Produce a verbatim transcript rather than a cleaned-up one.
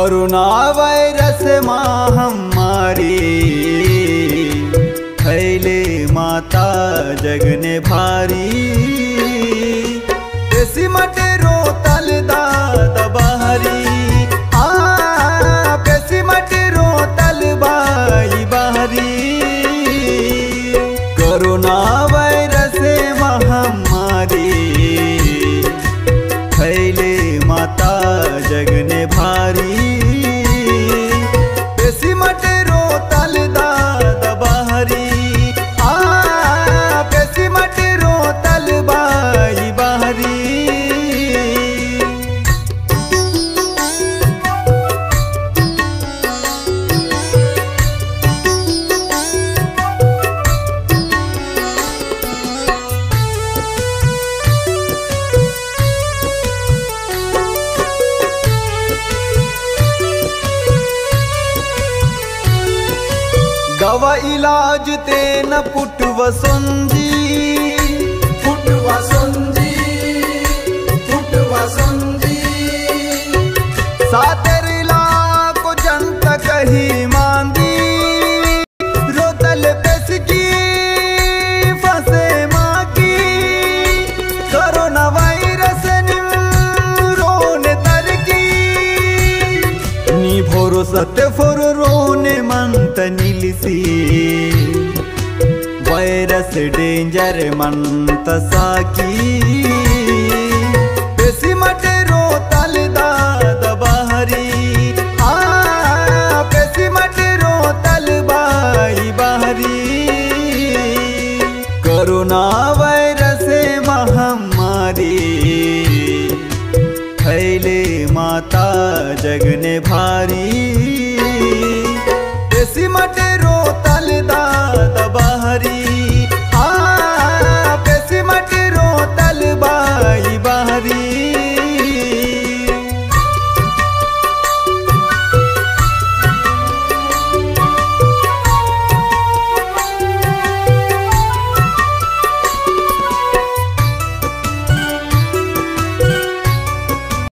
Corona virus महामारी फैले माता जगने भारी। देसी मटेरो तलदा दबहरी आ देसी मटेरो तलबाई बहरी। कोरोना वायरस महामारी फैले माता जगने भारी। देसी मटेरो तलदा दबहरी आ देसी मटेरो तलबाई बहरी। दवा इलाज ते न पुटवा समझी पुटवा समझी पुटवा समझी। सातरला को जनता कही मांदी रोतल पेश की फंसे माँ की। कोरोना वायरस रोने तर की नी भोरो सत्य फोर रोने तनिलसी वायरस डेंजर मन तसाकी।